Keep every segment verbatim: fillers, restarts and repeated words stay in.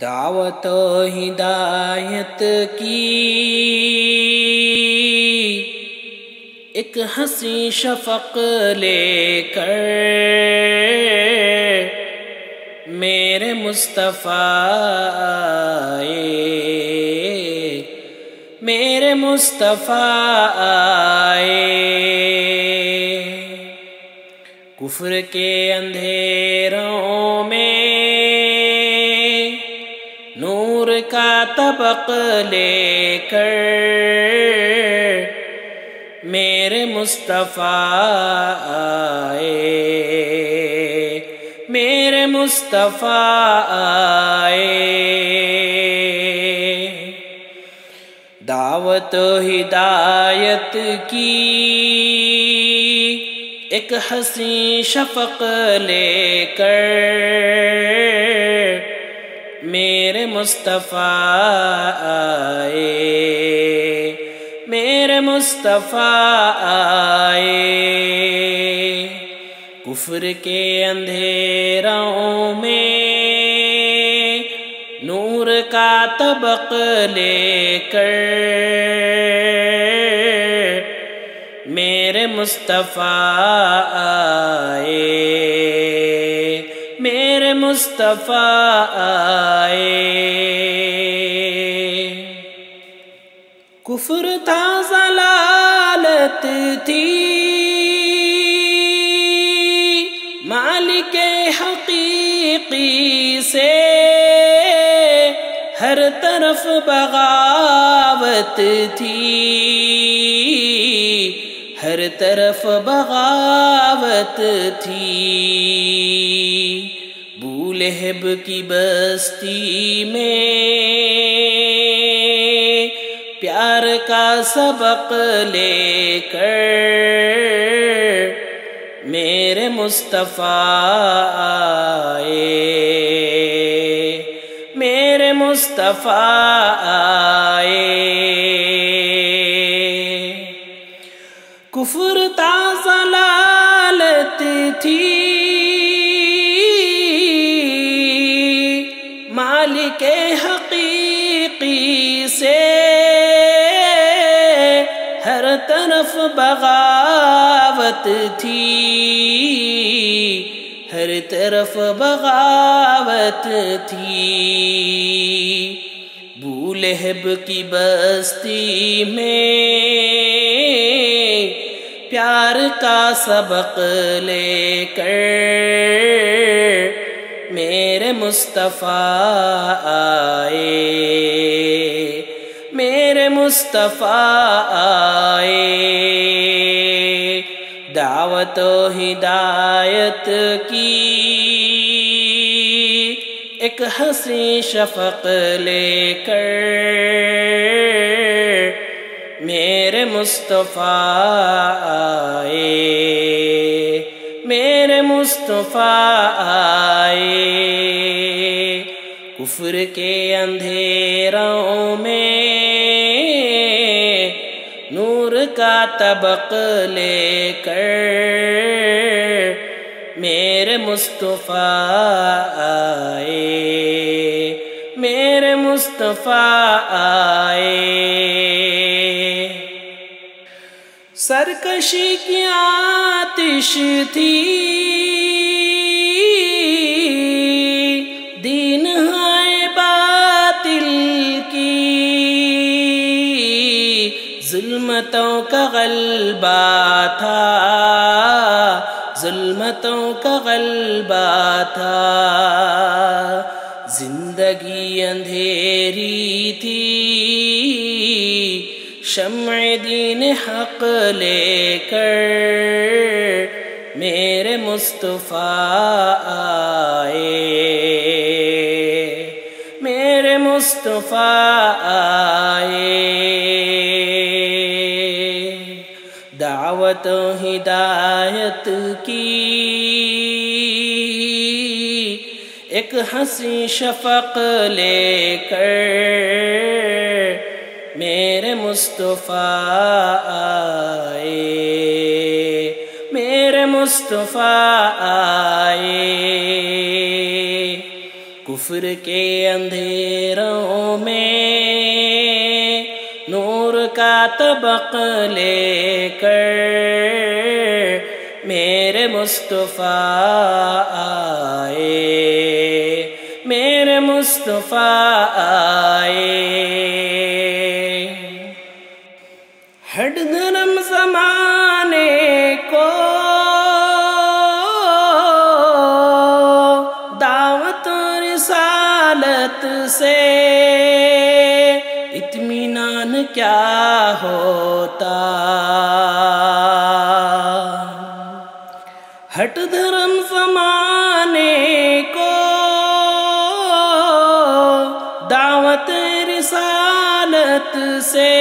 दावत हिदायत की एक हंसी शफक लेकर मेरे मुस्तफा आए, मेरे मुस्तफा आए। कुफ्र के अंधेरों में नूर का तबक लेकर मेरे मुस्तफा आए, मेरे मुस्तफा आए। दावत हिदायत की एक हसीं शफक लेकर मेरे मुस्तफा आए, मेरे मुस्तफा आए। कुफ्र के अंधेरों में नूर का तबक लेकर मेरे मुस्तफा आए, मेरे मुस्तफा आए। कुफ्र था, ज़लालत थी, मालिके हकीकी से हर तरफ बगावत थी, हर तरफ बगावत थी। लहब की बस्ती में प्यार का सबक लेकर मेरे मुस्तफा आए, मेरे मुस्तफा आए। कुफ्र था, ज़लालत थी, मालिके हकीकी से हर तरफ बगावत थी, हर तरफ बगावत थी। अबू लहब की बस्ती में प्यार का सबक लेकर मेरे मुस्तफा आए, मेरे मुस्तफा आए। दावत हिदायत की एक हंसी शफक लेकर मेरे मुस्तफा आए, मेरे मुस्तफा आए। कुफ्र के अंधेरों में नूर का तबक लेकर मेरे मुस्तफा आए, मेरे मुस्तफा आए। सरकशी की आतिश थी, दीन है बातिल की, जुल्मतों का गलबा था, जुल्मतों का गलबा था। जिंदगी अंधेरी थी, शम्ए दीन हक लेकर मेरे मुस्तफा आए, मेरे मुस्तफा आए। दावत हिदायत की एक हंसी शफक लेकर मेरे मुस्तफा आए, मेरे मुस्तफा आए। कुफ्र के अंधेरों में नूर का तबक लेकर मेरे मुस्तफा आए, मेरे मुस्तफा आए। हर धर्म ज़माने को से इत्मीनान क्या होता, हट धर्म ज़माने को दावत रिसालत से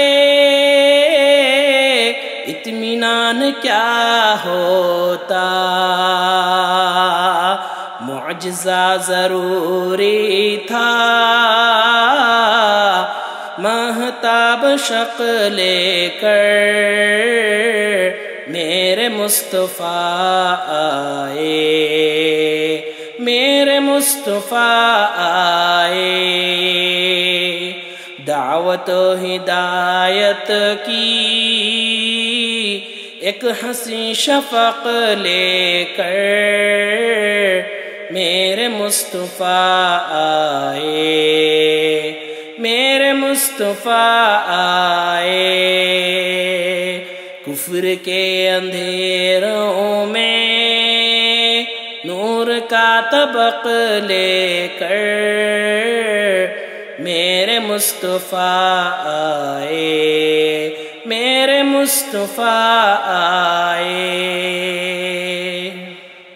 इत्मीनान क्या होता। मुअजिज़ा ज़रूरी था महताब शक़ लेकर मेरे मुस्तफ़ा आए, मेरे मुस्तफ़ा आए। दावत और हिदायत की एक हंसी शफ़क़ लेकर मेरे मुस्तफ़ा आए, मेरे मुस्तफ़ा आए। कुफ्र के अंधेरों में नूर का तबक लेकर मेरे मुस्तफ़ा आए, मेरे मुस्तफ़ा आए।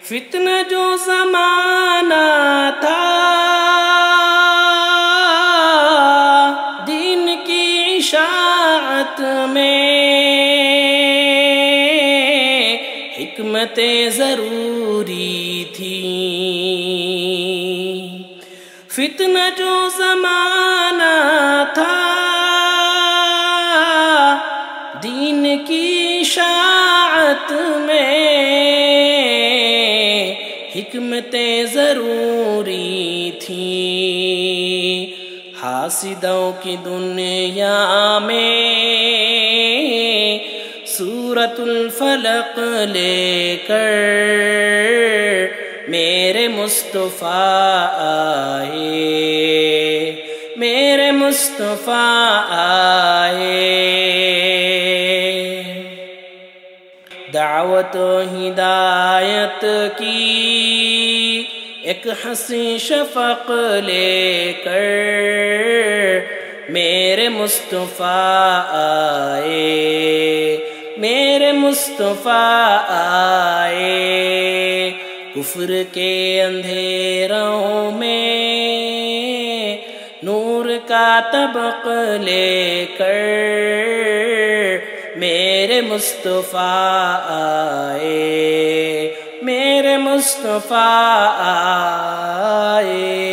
फितना जो ज़माना था दीन की इशाअत में हिकमतें ज़रूरी थी, फितना जो ज़माना था दीन की इशाअत में हिकमतें ज़रूरी थी। हासिदों की दुनिया में सूरतुल्फलक लेकर मेरे मुस्तफ़ा आए, मेरे मुस्तफ़ा आए। दावत हिदायत की एक हंसी शफ़क़ लेकर मेरे मुस्तफ़ा आए, मेरे मुस्तफ़ा आए। कुफ्र के अंधेरों में नूर का तबक लेकर मेरे मुस्तफ़ा आए, मेरे मुस्तफ़ा आए।